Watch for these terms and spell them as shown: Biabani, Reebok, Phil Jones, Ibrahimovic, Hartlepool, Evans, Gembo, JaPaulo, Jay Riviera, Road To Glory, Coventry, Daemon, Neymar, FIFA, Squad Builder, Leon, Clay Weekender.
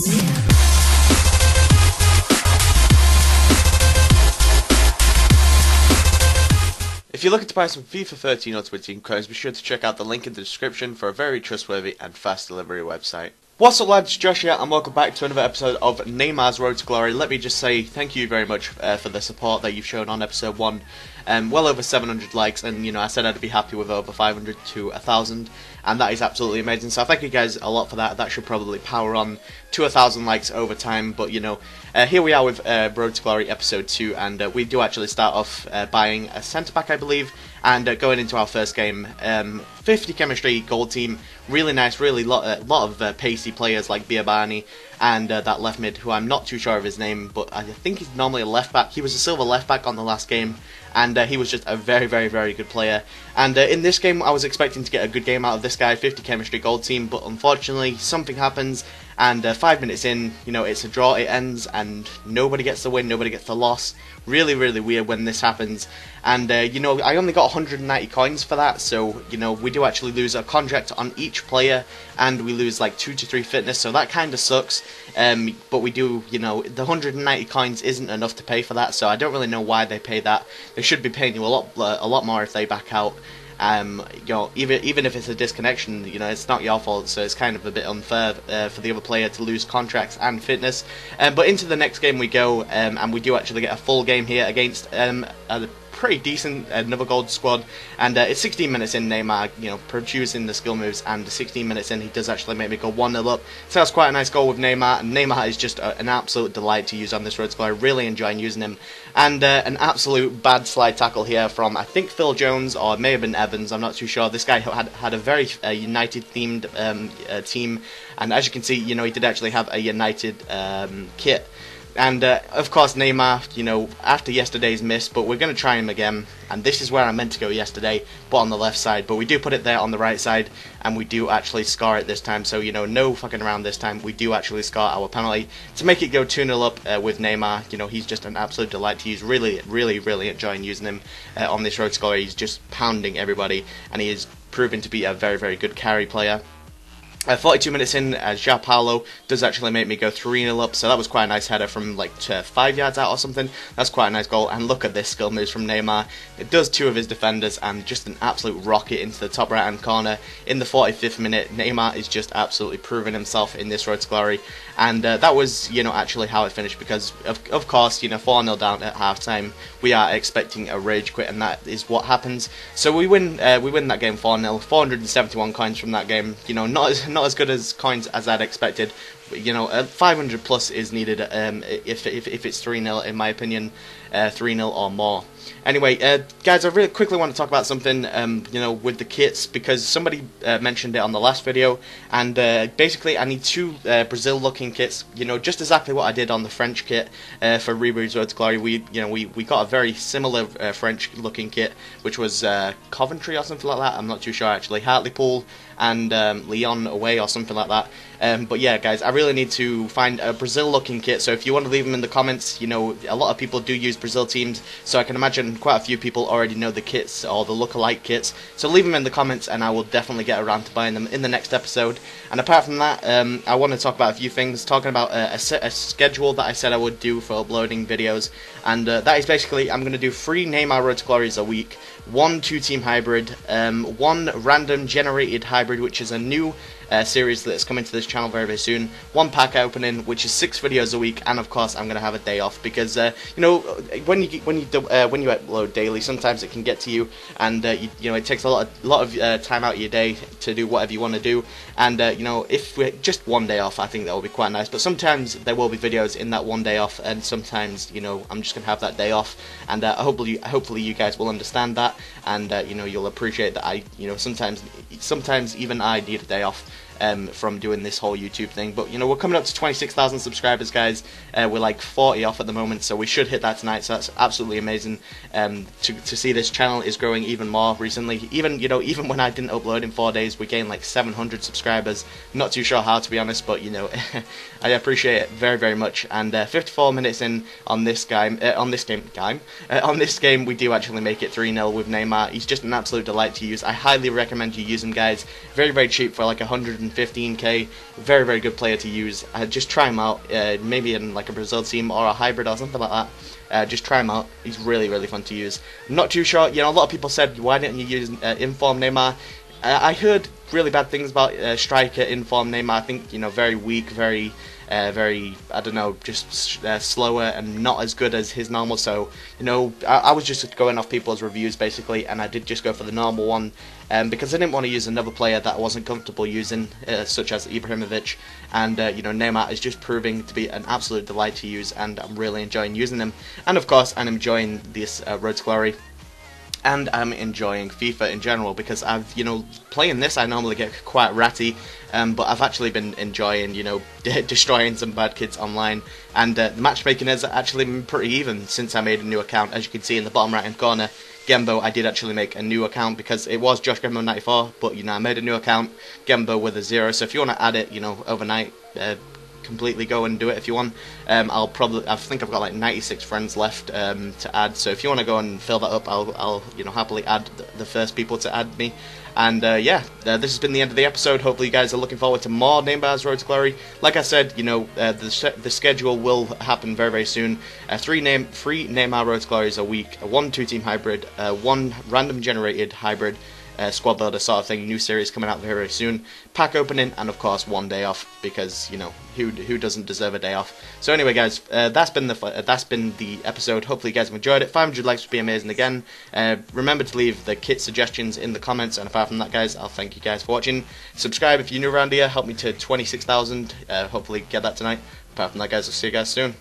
Zero. If you're looking to buy some FIFA 13 or 15 codes, be sure to check out the link in the description for a very trustworthy and fast delivery website. What's up lads, Josh here and welcome back to another episode of Neymar's Road to Glory. Let me just say thank you very much for the support that you've shown on episode 1. Well over 700 likes, and you know I said I'd be happy with over 500 to 1,000, and that is absolutely amazing, so thank you guys a lot for that. That should probably power on to 1,000 likes over time, but you know, here we are with Road to Glory episode 2, and we do actually start off buying a centre-back I believe, and going into our first game, 50 chemistry gold team, really nice, really lot of pacey players like Biabani and that left mid who I'm not too sure of his name, but I think he's normally a left back. He was a silver left back on the last game, and he was just a very, very good player, and in this game I was expecting to get a good game out of this guy, 50 chemistry gold team, but unfortunately something happens, and 5 minutes in, you know, it's a draw, it ends, and nobody gets the win, nobody gets the loss. Really weird when this happens, and you know, I only got 190 coins for that, so you know, we do actually lose a contract on each player, and we lose like 2 to 3 fitness, so that kind of sucks, but we do, you know, the 190 coins isn't enough to pay for that, so I don't really know why they pay that. They should be paying you a lot more if they back out. You know, even if it's a disconnection, you know, it's not your fault, so it's kind of a bit unfair for the other player to lose contracts and fitness. But into the next game we go, and we do actually get a full game here against a pretty decent another gold squad, and it's 16 minutes in, Neymar, you know, producing the skill moves, and 16 minutes in he does actually make me go 1-0 up, so that's quite a nice goal with Neymar, and Neymar is just an absolute delight to use on this road score. I really enjoying using him, and an absolute bad slide tackle here from I think Phil Jones, or it may have been Evans, I'm not too sure. This guy had a very United themed team, and as you can see, you know, he did actually have a United kit. And of course Neymar, you know, after yesterday's miss, but we're going to try him again, and this is where I meant to go yesterday, but on the left side, but we do put it there on the right side, and we do actually score it this time, so you know, no fucking around this time, we do actually score our penalty to make it go 2-0 up with Neymar. You know, he's just an absolute delight to use, really enjoying using him on this road score. He's just pounding everybody, and he is proven to be a very, very good carry player. 42 minutes in, JaPaulo does actually make me go 3-0 up, so that was quite a nice header from like 5 yards out or something. That's quite a nice goal, and look at this skill moves from Neymar. It does two of his defenders, and just an absolute rocket into the top right hand corner. In the 45th minute, Neymar is just absolutely proving himself in this road to glory, and that was, you know, actually how it finished, because of course, you know, 4-0 down at half time, we are expecting a rage quit, and that is what happens. So we win that game 4-0, 471 coins from that game, you know, not as good as coins as I'd expected. You know, 500 plus is needed if it's 3-0, in my opinion, 3-0 or more. Anyway, guys, I really quickly want to talk about something, you know, with the kits, because somebody mentioned it on the last video, and basically I need 2 Brazil-looking kits, you know, just exactly what I did on the French kit for Reebok's Road to Glory. We got a very similar French-looking kit, which was Coventry or something like that, I'm not too sure actually, Hartlepool and Leon away or something like that. But yeah, guys, I really need to find a Brazil-looking kit, so if you want to leave them in the comments, you know, a lot of people do use Brazil teams, so I can imagine quite a few people already know the kits, or the look-alike kits, so leave them in the comments and I will definitely get around to buying them in the next episode. And apart from that, I want to talk about a few things, talking about a schedule that I said I would do for uploading videos, and that is basically, I'm going to do 3 Neymar Road to Glories a week, 1 2-team hybrid, 1 random generated hybrid, which is a new series that's coming to this channel very, very soon, 1 pack opening, which is 6 videos a week, and of course I'm gonna have a day off, because you know, when you upload daily, sometimes it can get to you, and you know, it takes a lot of time out of your day to do whatever you want to do, and you know, if we're just 1 day off, I think that will be quite nice. But sometimes there will be videos in that 1 day off, and sometimes, you know, I'm just gonna have that day off, and hopefully you guys will understand that, and you know, you'll appreciate that I, you know, sometimes even I need a day off from doing this whole YouTube thing. But you know, we're coming up to 26,000 subscribers, guys. We're like 40 off at the moment, so we should hit that tonight, so that's absolutely amazing. To see this channel is growing even more recently, even, you know, even when I didn't upload in 4 days, we gained like 700 subscribers. Not too sure how, to be honest, but you know, I appreciate it very, very much. And 54 minutes in on this game, on this game we do actually make it 3-0 with Neymar. He's just an absolute delight to use. I highly recommend you use him, guys. Very, very cheap for like 100 115k. Very, very good player to use. Just try him out, maybe in like a Brazil team or a hybrid or something like that. Just try him out. He's really, really fun to use. I'm not too sure, you know, a lot of people said, why didn't you use Inform Neymar? I heard really bad things about striker Inform Neymar. I think, you know, very weak, very... I don't know, just slower and not as good as his normal. So, you know, I was just going off people's reviews basically, and I did just go for the normal one because I didn't want to use another player that I wasn't comfortable using, such as Ibrahimovic. And, you know, Neymar is just proving to be an absolute delight to use, and I'm really enjoying using him. And, of course, I'm enjoying this Road to Glory. And I'm enjoying FIFA in general because I've, you know, playing this I normally get quite ratty, but I've actually been enjoying, you know, destroying some bad kids online, and the matchmaking has actually been pretty even since I made a new account. As you can see in the bottom right hand corner, Gembo, I did actually make a new account because it was Josh Gembo 94, but, you know, I made a new account, Gembo with a 0, so if you want to add it, you know, overnight, completely go and do it if you want. I'll probably, I think I've got like 96 friends left to add, so if you want to go and fill that up, I'll you know, happily add the first people to add me. And yeah, this has been the end of the episode. Hopefully you guys are looking forward to more Neymar's Road to Glory. Like I said, you know, the schedule will happen very, very soon. Three Neymar Road to Glories a week, a 1-2 team hybrid, one random generated hybrid, squad builder sort of thing, new series coming out very, very soon, pack opening, and of course one day off, because, you know, who doesn't deserve a day off? So anyway guys, that's been the episode. Hopefully you guys have enjoyed it. 500 likes would be amazing again. Remember to leave the kit suggestions in the comments, and apart from that guys, I'll thank you guys for watching. Subscribe if you're new around here, help me to 26,000, hopefully get that tonight. Apart from that guys, I'll see you guys soon.